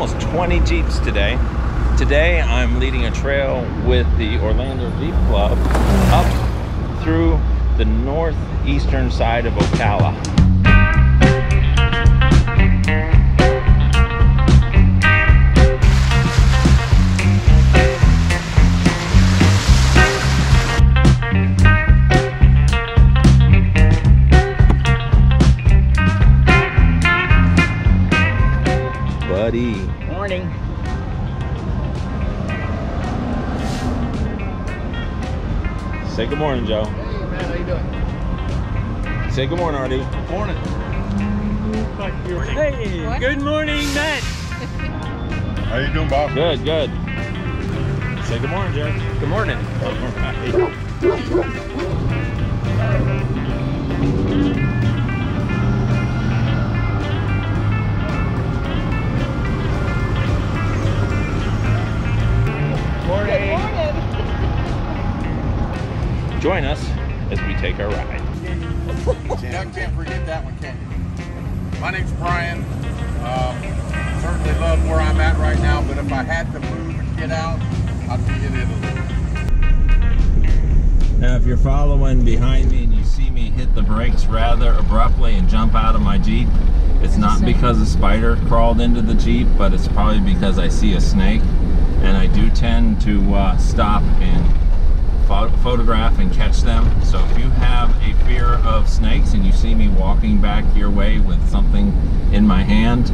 almost 20 Jeeps today. Today I'm leading a trail with the Orlando Jeep Club up through the northeastern side of Ocala. Buddy. Morning. Say good morning, Joe. Hey, man, how you doing? Say good morning, Artie. Good morning. Hey, what? Good morning, Matt. How you doing, Bob? Good, good. Say good morning, Jeff. Good morning. All right. Join us as we take our ride. Jim, can't forget that one, can you? My name's Brian. Certainly love where I'm at right now, but if I had to move and get out, I'd be in Italy. Now, if you're following behind me and you see me hit the brakes rather abruptly and jump out of my Jeep, it's not because a spider crawled into the Jeep, but it's probably because I see a snake, and I do tend to stop and photograph and catch them. So if you have a fear of snakes and you see me walking back your way with something in my hand,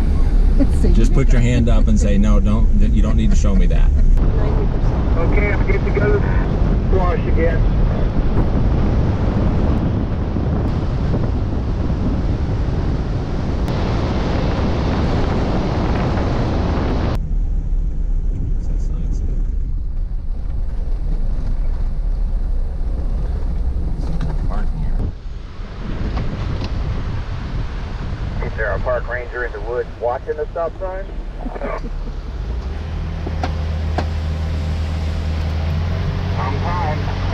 just put your hand up and say, no, don't, you don't need to show me that. Okay, I'm good to go to wash again. Park ranger in the woods watching the stop sign. I'm fine.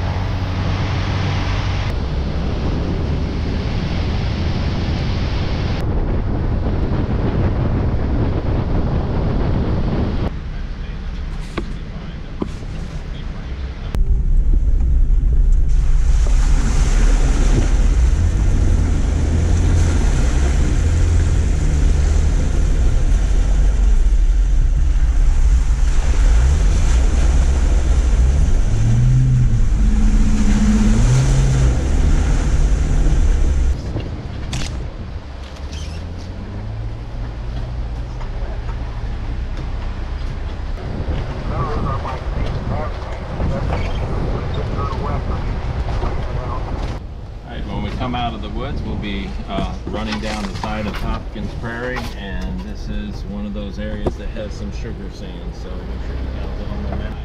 Running down the side of Hopkins Prairie, and this is one of those areas that has some sugar sand, so make sure you count along the map.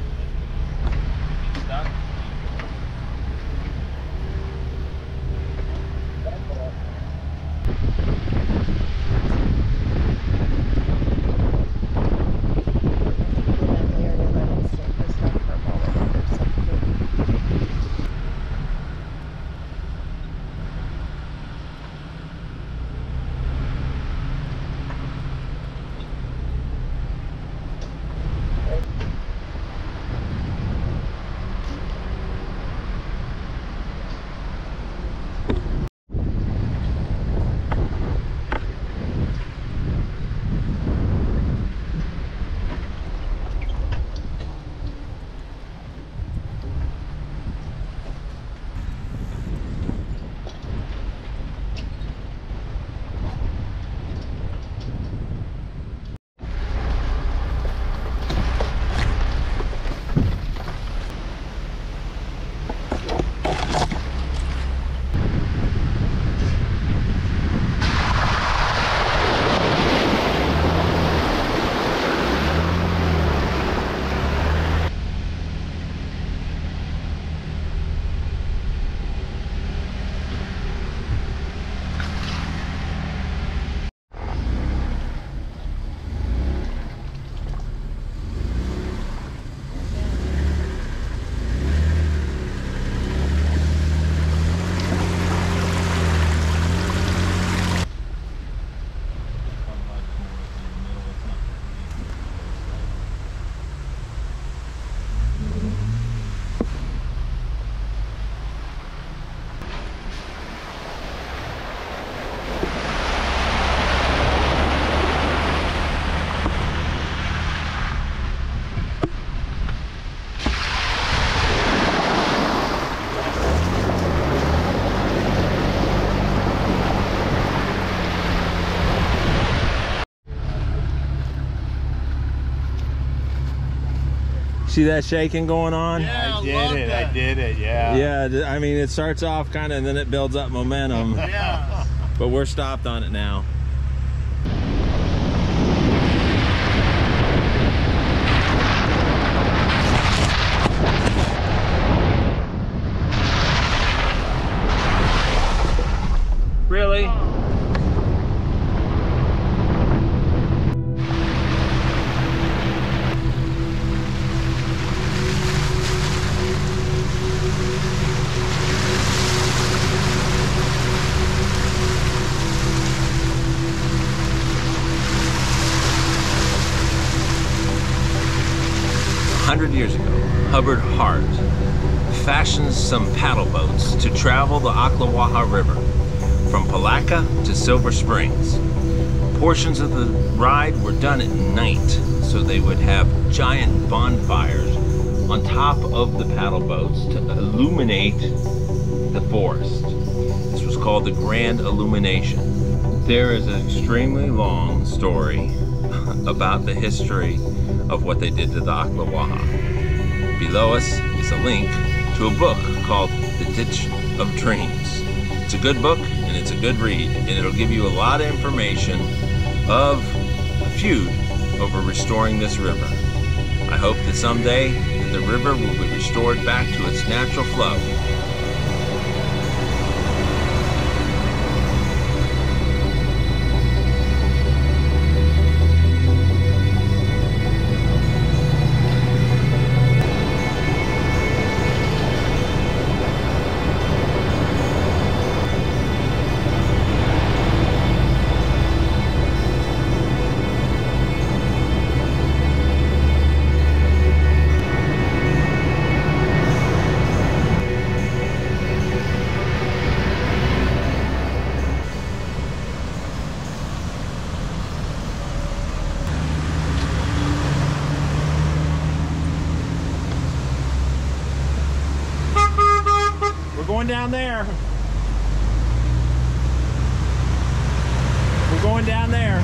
See that shaking going on? Yeah, I did it, yeah. Yeah, I mean, it starts off kind of and then it builds up momentum. Yeah. But we're stopped on it now. Really? Hubbard Hart fashions some paddle boats to travel the Ocklawaha River from Palaka to Silver Springs. Portions of the ride were done at night, so they would have giant bonfires on top of the paddle boats to illuminate the forest. This was called the Grand Illumination. There is an extremely long story about the history of what they did to the Ocklawaha. Below us is a link to a book called The Ditch of Dreams. It's a good book and it's a good read, and it'll give you a lot of information of the feud over restoring this river. I hope that someday that the river will be restored back to its natural flow. Down there. We're going down there.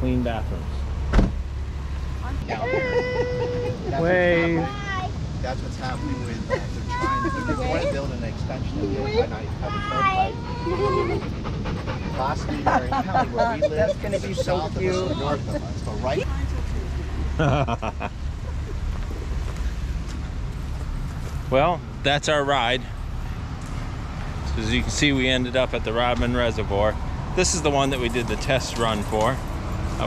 Clean bathrooms. Wave. That's what's happening with they're trying to want to build an extension of it, and I have a turnpike. Last year in County where we live, that's going to be so cute. North of us, but right. Well, that's our ride. So as you can see, we ended up at the Rodman Reservoir. This is the one that we did the test run for.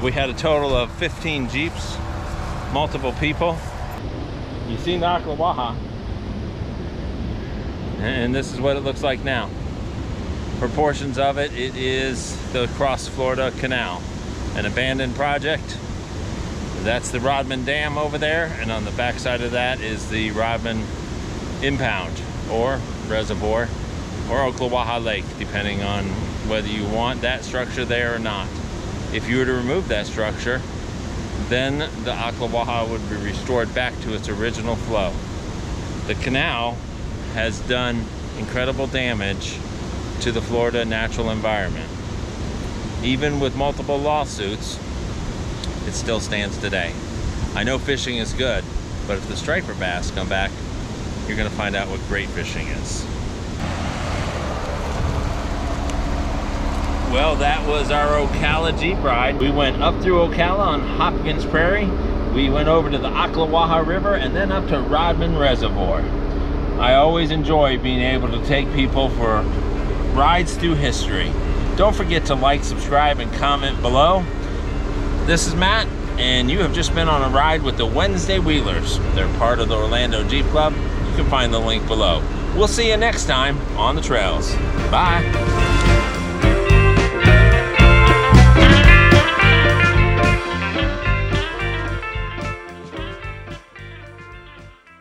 We had a total of 15 Jeeps, multiple people. You see the Ocklawaha, and this is what it looks like now. Proportions of it, it is the Cross Florida Canal, an abandoned project. That's the Rodman Dam over there, and on the backside of that is the Rodman Impound, or Reservoir, or Ocklawaha Lake, depending on whether you want that structure there or not. If you were to remove that structure, then the Ocklawaha would be restored back to its original flow. The canal has done incredible damage to the Florida natural environment. Even with multiple lawsuits, it still stands today. I know fishing is good, but if the striper bass come back, you're going to find out what great fishing is. Well, that was our Ocala Jeep ride. We went up through Ocala on Hopkins Prairie. We went over to the Ocklawaha River and then up to Rodman Reservoir. I always enjoy being able to take people for rides through history. Don't forget to like, subscribe, and comment below. This is Matt, and you have just been on a ride with the Wednesday Wheelers. They're part of the Orlando Jeep Club. You can find the link below. We'll see you next time on the trails. Bye.